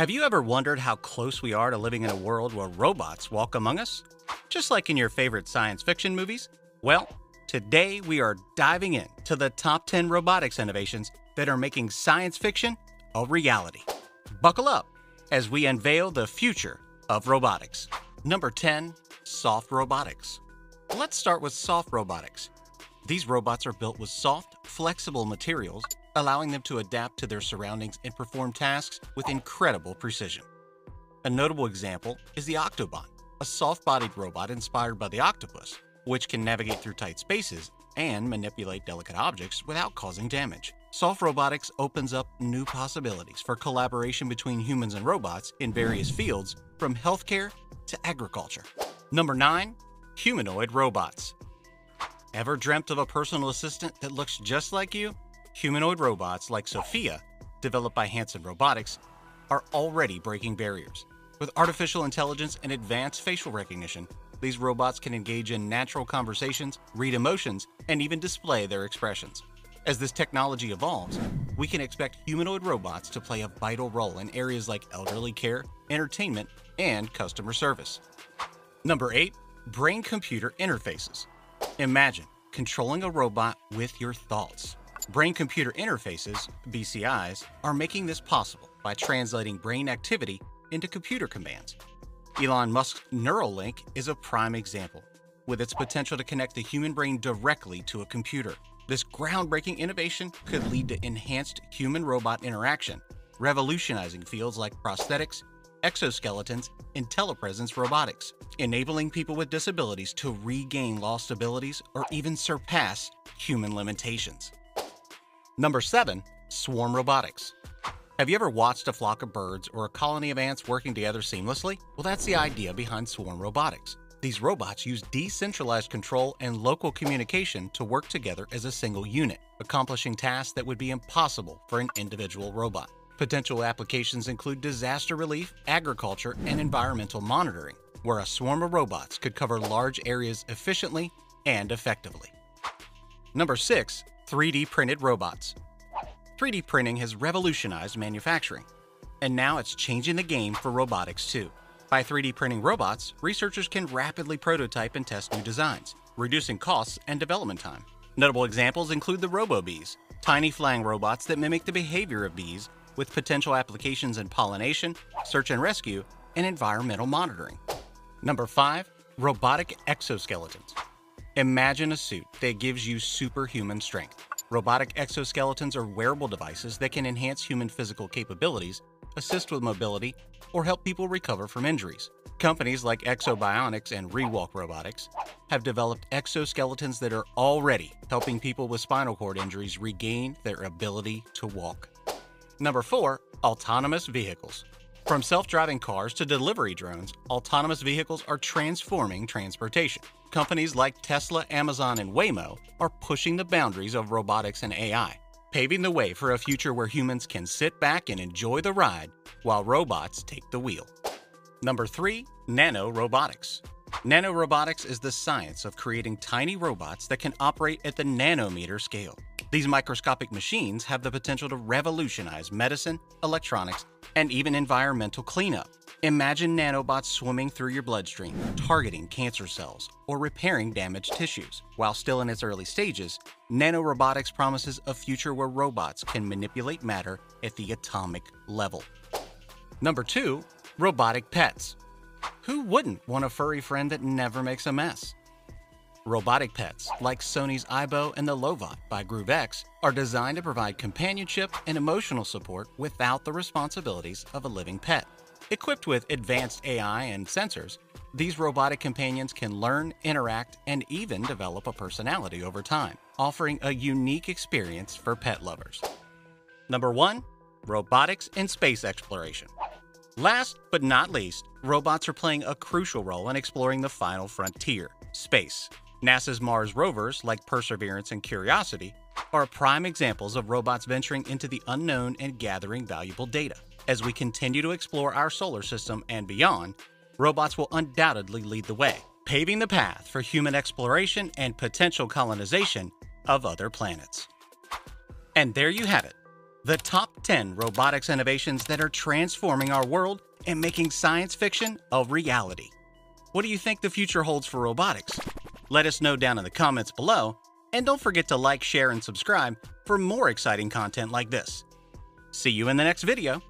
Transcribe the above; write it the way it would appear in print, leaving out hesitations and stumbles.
Have you ever wondered how close we are to living in a world where robots walk among us? Just like in your favorite science fiction movies? Well, today we are diving in to the top 10 robotics innovations that are making science fiction a reality. Buckle up as we unveil the future of robotics. Number 10, soft robotics. Let's start with soft robotics. These robots are built with soft, flexible materials, allowing them to adapt to their surroundings and perform tasks with incredible precision. A notable example is the Octobot, a soft-bodied robot inspired by the octopus, which can navigate through tight spaces and manipulate delicate objects without causing damage. Soft robotics opens up new possibilities for collaboration between humans and robots in various fields, from healthcare to agriculture. Number 9, humanoid robots. Ever dreamt of a personal assistant that looks just like you? Humanoid robots like Sophia, developed by Hanson Robotics, are already breaking barriers. With artificial intelligence and advanced facial recognition, these robots can engage in natural conversations, read emotions, and even display their expressions. As this technology evolves, we can expect humanoid robots to play a vital role in areas like elderly care, entertainment, and customer service. Number 8, brain-computer interfaces. Imagine controlling a robot with your thoughts. Brain-computer interfaces, BCIs, are making this possible by translating brain activity into computer commands. Elon Musk's Neuralink is a prime example, with its potential to connect the human brain directly to a computer. This groundbreaking innovation could lead to enhanced human-robot interaction, revolutionizing fields like prosthetics, exoskeletons, and telepresence robotics, enabling people with disabilities to regain lost abilities or even surpass human limitations. Number 7, swarm robotics. Have you ever watched a flock of birds or a colony of ants working together seamlessly? Well, that's the idea behind swarm robotics. These robots use decentralized control and local communication to work together as a single unit, accomplishing tasks that would be impossible for an individual robot. Potential applications include disaster relief, agriculture, and environmental monitoring, where a swarm of robots could cover large areas efficiently and effectively. Number 6, 3D printed robots. 3D printing has revolutionized manufacturing, and now it's changing the game for robotics too. By 3D printing robots, researchers can rapidly prototype and test new designs, reducing costs and development time. Notable examples include the Robo Bees, tiny flying robots that mimic the behavior of bees, with potential applications in pollination, search and rescue, and environmental monitoring. Number 5, robotic exoskeletons. Imagine a suit that gives you superhuman strength. Robotic exoskeletons are wearable devices that can enhance human physical capabilities, assist with mobility, or help people recover from injuries. Companies like Exobionics and ReWalk Robotics have developed exoskeletons that are already helping people with spinal cord injuries regain their ability to walk. Number 4, autonomous vehicles. From self-driving cars to delivery drones, autonomous vehicles are transforming transportation. Companies like Tesla, Amazon, and Waymo are pushing the boundaries of robotics and AI, paving the way for a future where humans can sit back and enjoy the ride while robots take the wheel. Number 3, nanorobotics. Nanorobotics is the science of creating tiny robots that can operate at the nanometer scale. These microscopic machines have the potential to revolutionize medicine, electronics, and even environmental cleanup. Imagine nanobots swimming through your bloodstream, targeting cancer cells, or repairing damaged tissues. While still in its early stages, nanorobotics promises a future where robots can manipulate matter at the atomic level. Number 2, robotic pets. Who wouldn't want a furry friend that never makes a mess? Robotic pets, like Sony's AIBO and the LOVOT by GrooveX, are designed to provide companionship and emotional support without the responsibilities of a living pet. Equipped with advanced AI and sensors, these robotic companions can learn, interact, and even develop a personality over time, offering a unique experience for pet lovers. Number 1, robotics and space exploration. Last but not least, robots are playing a crucial role in exploring the final frontier, space. NASA's Mars rovers, like Perseverance and Curiosity, are prime examples of robots venturing into the unknown and gathering valuable data. As we continue to explore our solar system and beyond, robots will undoubtedly lead the way, paving the path for human exploration and potential colonization of other planets. And there you have it, The top 10 robotics innovations that are transforming our world and making science fiction a reality. What do you think the future holds for robotics? Let us know down in the comments below, and don't forget to like, share, and subscribe for more exciting content like this. See you in the next video.